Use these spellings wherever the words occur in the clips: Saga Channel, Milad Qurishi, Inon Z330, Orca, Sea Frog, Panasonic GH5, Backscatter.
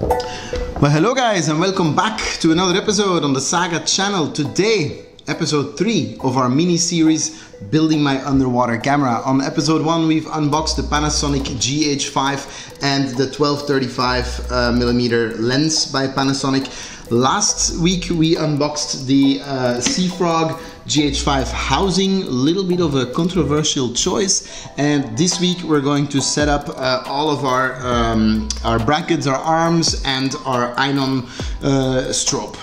Well, hello guys, and welcome back to another episode on the Saga Channel. Today, episode 3 of our mini series building my underwater camera. On episode 1 we've unboxed the Panasonic GH5 and the 12-35mm lens by Panasonic. Last week we unboxed the Sea Frog GH5 housing, a little bit of a controversial choice, and this week we're going to set up all of our brackets, our arms and our Inon strobe.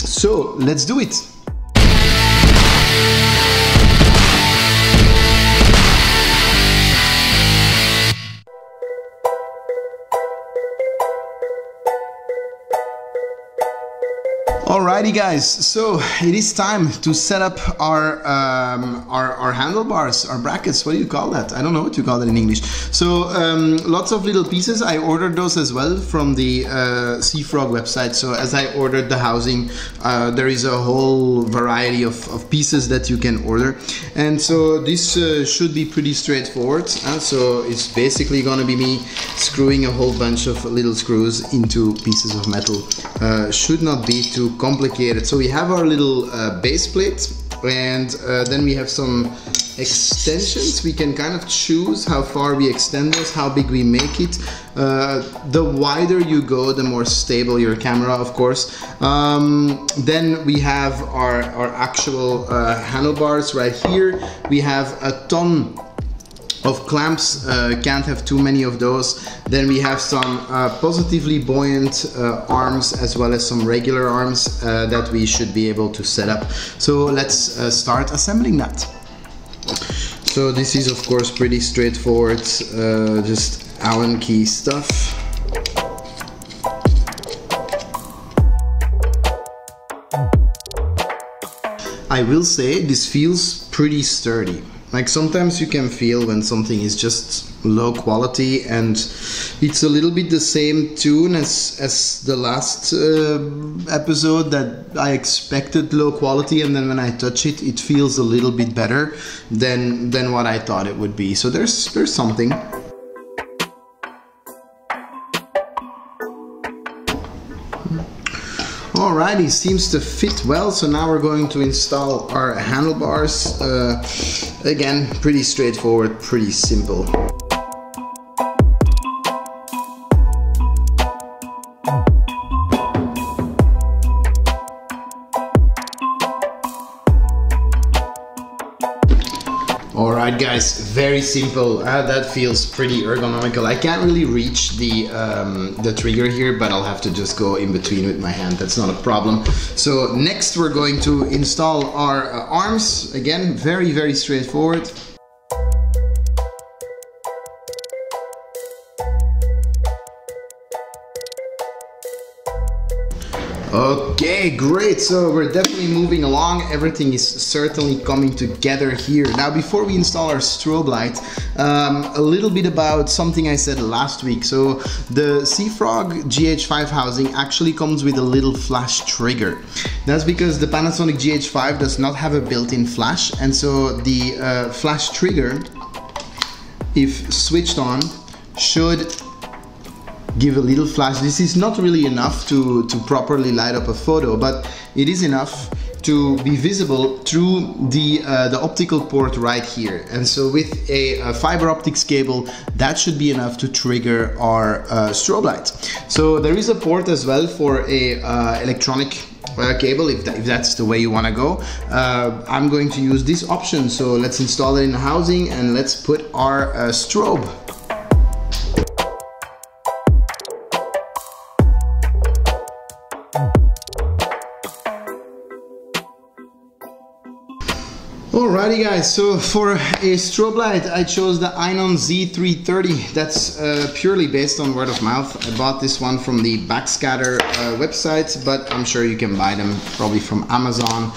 So let's do it! Alrighty guys, so it is time to set up our handlebars, our brackets. What do you call that? I don't know what you call that in English. So lots of little pieces. I ordered those as well from the Sea Frog website. So as I ordered the housing, there is a whole variety of pieces that you can order. And so this should be pretty straightforward. So it's basically gonna be me screwing a whole bunch of little screws into pieces of metal. Should not be too complicated. So we have our little base plate, and then we have some extensions. We can kind of choose how far we extend this, how big we make it. The wider you go, the more stable your camera, of course. Then we have our actual handlebars right here. We have a ton of clamps, can't have too many of those. Then we have some positively buoyant arms as well as some regular arms that we should be able to set up. So let's start assembling that. So this is of course pretty straightforward, just Allen key stuff. I will say this feels pretty sturdy. Like sometimes you can feel when something is just low quality, and it's a little bit the same tune as the last episode, that I expected low quality, and then when I touch it, it feels a little bit better than what I thought it would be. So there's something. Alrighty, seems to fit well. So now we're going to install our handlebars. Again, pretty straightforward, pretty simple. Alright guys, very simple. That feels pretty ergonomical. I can't really reach the trigger here, but I'll have to just go in between with my hand. That's not a problem. So next we're going to install our arms. Again, very, very straightforward. Okay, great. So we're definitely moving along. Everything is certainly coming together here. Now, before we install our strobe light, a little bit about something I said last week. So the Sea Frog GH5 housing actually comes with a little flash trigger. That's because the Panasonic GH5 does not have a built-in flash, and so the flash trigger, if switched on, should give a little flash. This is not really enough to properly light up a photo, but it is enough to be visible through the optical port right here. And so with a fiber optics cable, that should be enough to trigger our strobe light. So there is a port as well for a electronic cable, if that's the way you want to go. I'm going to use this option. So let's install it in the housing and let's put our strobe. Alrighty guys, so for a strobe light I chose the Inon Z330. That's purely based on word of mouth. I bought this one from the Backscatter website, but I'm sure you can buy them probably from Amazon.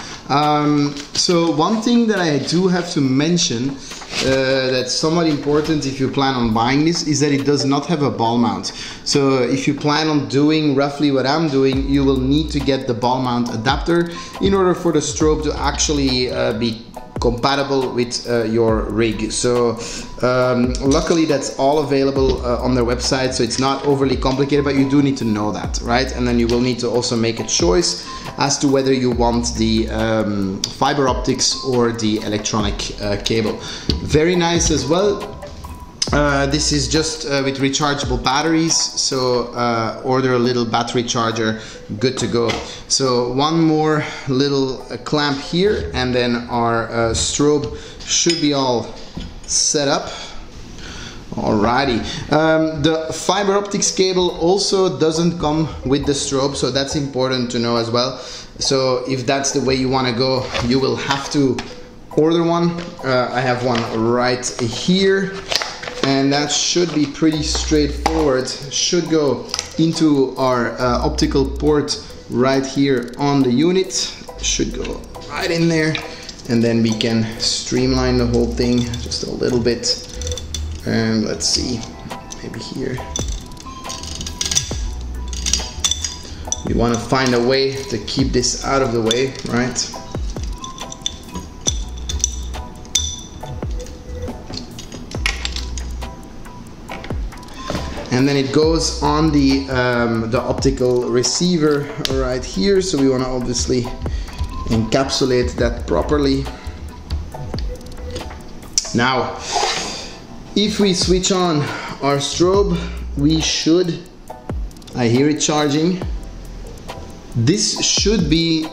So one thing that I do have to mention that's somewhat important if you plan on buying this is that it does not have a ball mount. So if you plan on doing roughly what I'm doing, you will need to get the ball mount adapter in order for the strobe to actually be compatible with your rig. So luckily that's all available on their website, so it's not overly complicated, but you do need to know that, right? And then you will need to also make a choice as to whether you want the fiber optics or the electronic cable. Very nice as well. This is just with rechargeable batteries, so order a little battery charger, good to go. So one more little clamp here, and then our strobe should be all set up. Alrighty, the fiber optics cable also doesn't come with the strobe, so that's important to know as well. So if that's the way you want to go, you will have to order one. I have one right here. And that should be pretty straightforward. Should go into our optical port right here on the unit. Should go right in there. And then we can streamline the whole thing just a little bit. And let's see, maybe here. We want to find a way to keep this out of the way, right? And then it goes on the optical receiver right here. So we want to obviously encapsulate that properly. Now, if we switch on our strobe, we should, I hear it charging. This should be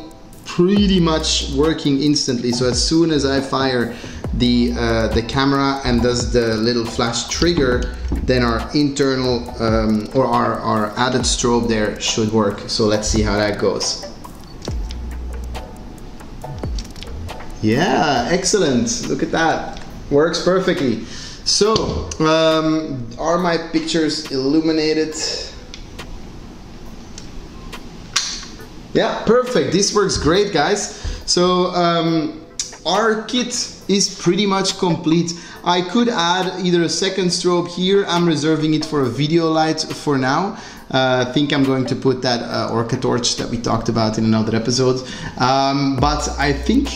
pretty much working instantly. So as soon as I fire the camera and does the little flash trigger, then our internal or our added strobe there should work. So let's see how that goes. Yeah, excellent, look at that, works perfectly. So are my pictures illuminated? Yeah, perfect, this works great, guys. So our kit is pretty much complete. I could add either a second strobe here. I'm reserving it for a video light for now. I think I'm going to put that Orca torch that we talked about in another episode. But I think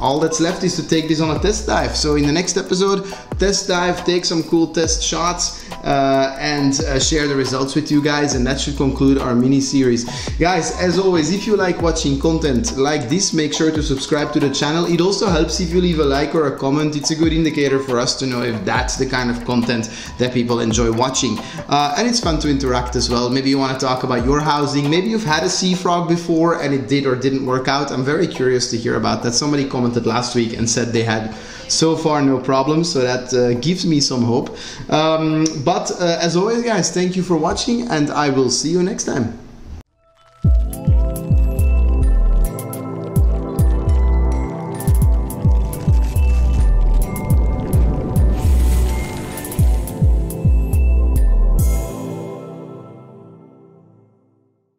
all that's left is to take this on a test dive. So in the next episode, test dive, take some cool test shots and share the results with you guys. And that should conclude our mini series. Guys, as always, if you like watching content like this, make sure to subscribe to the channel. It also helps if you leave a like or a comment. It's a good indicator for us to know if that's the kind of content that people enjoy watching. And it's fun to interact as well. Maybe you want to talk about your housing, maybe you've had a Sea Frog before and it did or didn't work out. I'm very curious to hear about that. Somebody commented last week and said they had so far no problems, so that gives me some hope. But as always, guys, thank you for watching, and I will see you next time.